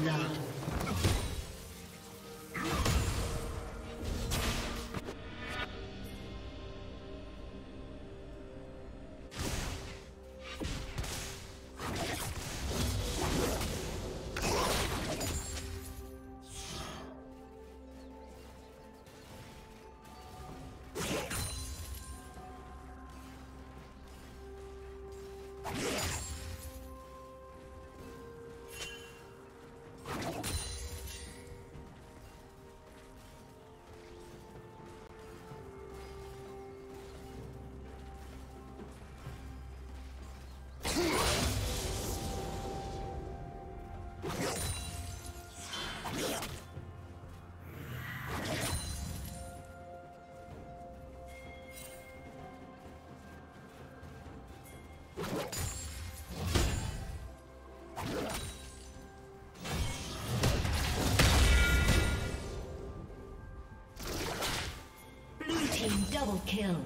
blood. Double kill.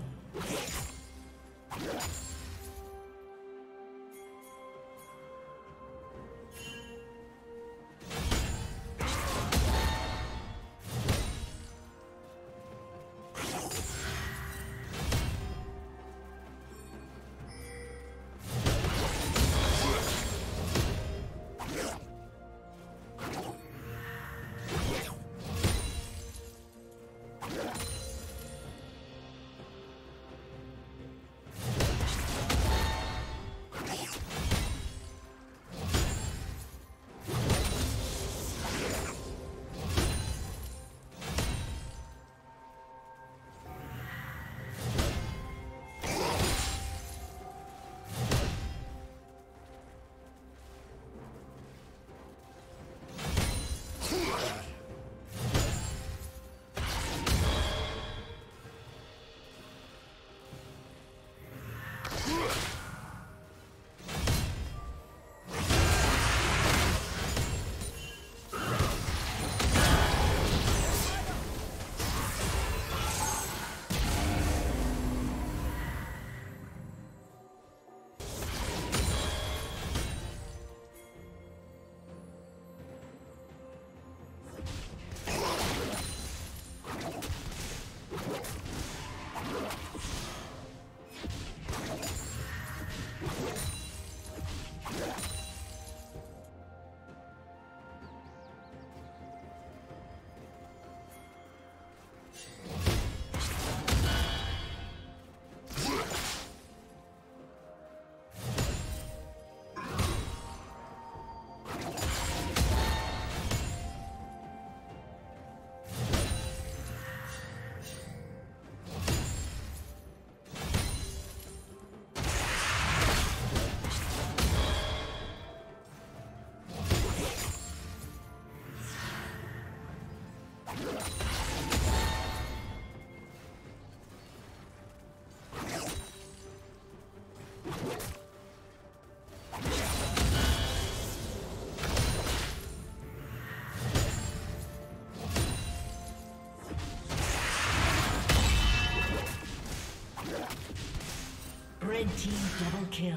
Red team double kill.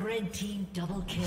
Red team double kill.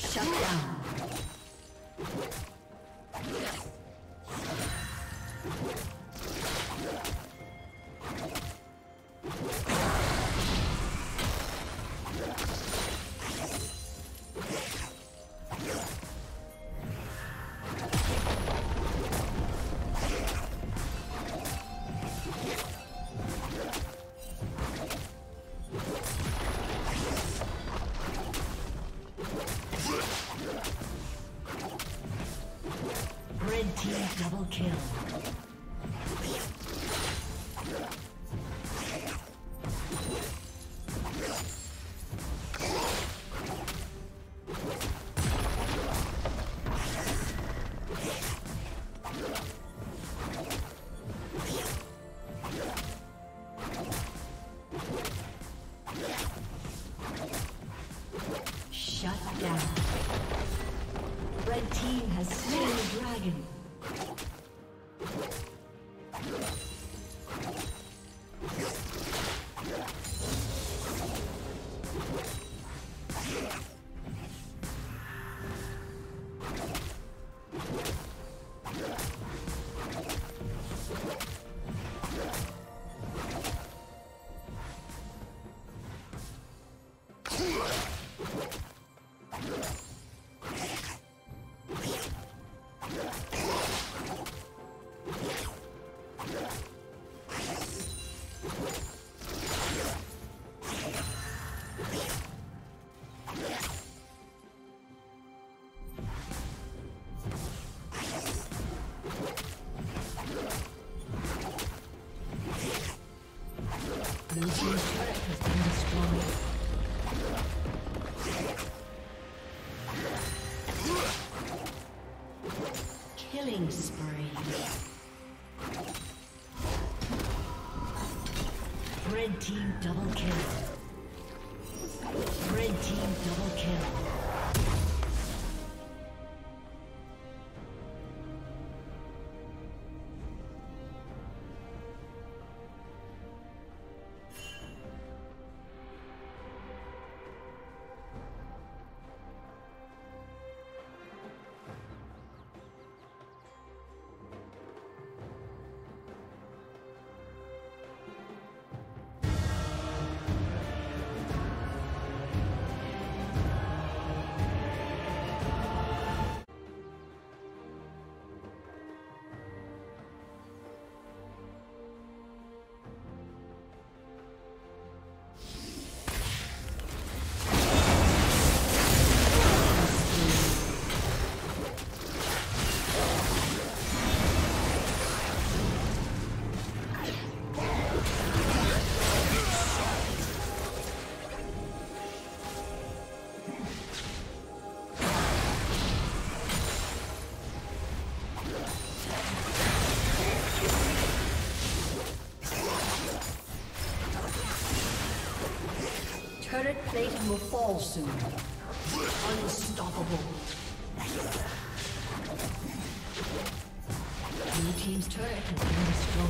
Shut down. Double kill. Shut down. Red team has slain the dragon. Killing spree. Red team double kill. Red team double kill. Satan will fall soon. Unstoppable. Blue team's turret has been destroyed.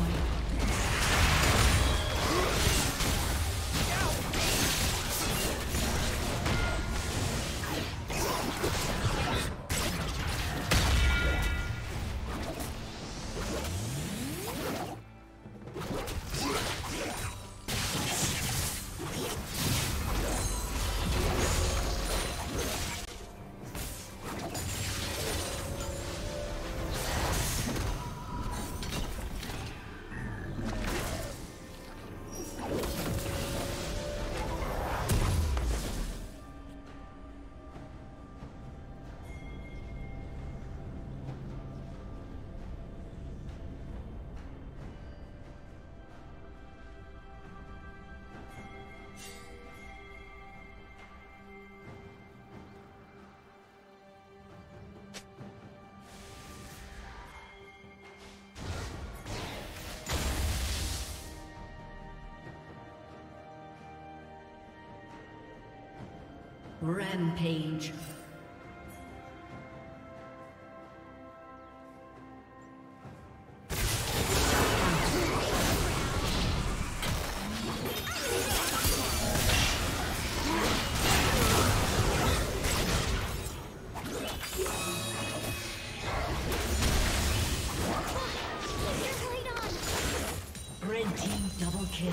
Rampage. Red team double kill.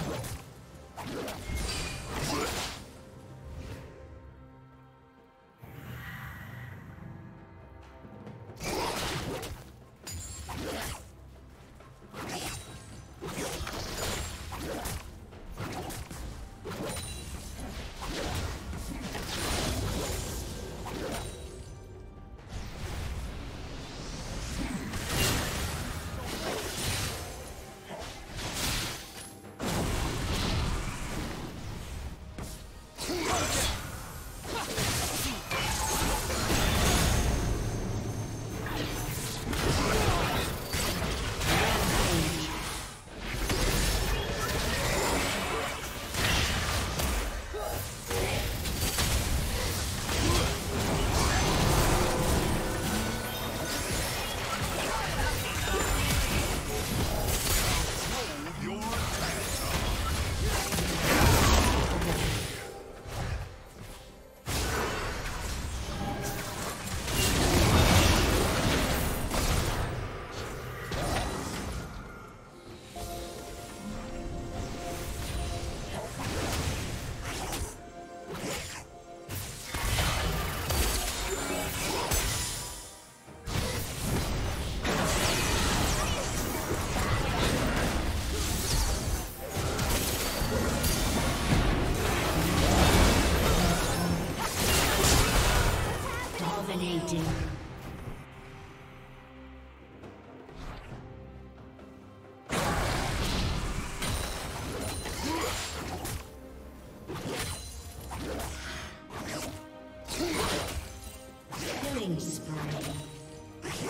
Blue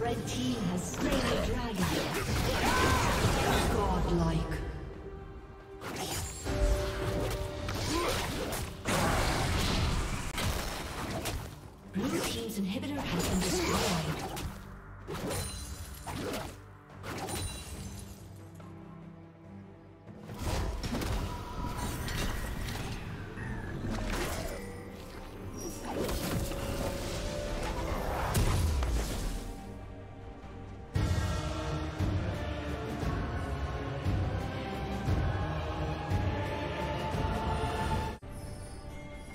Red team has slain a dragon. Godlike. Inhibitor has been destroyed.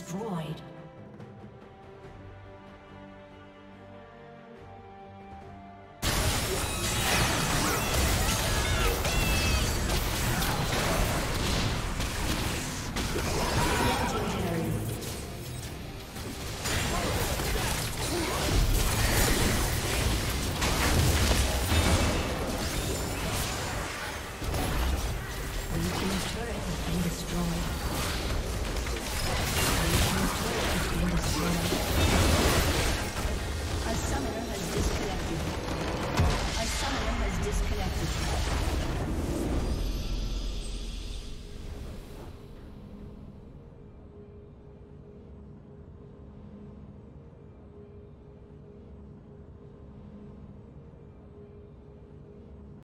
destroyed.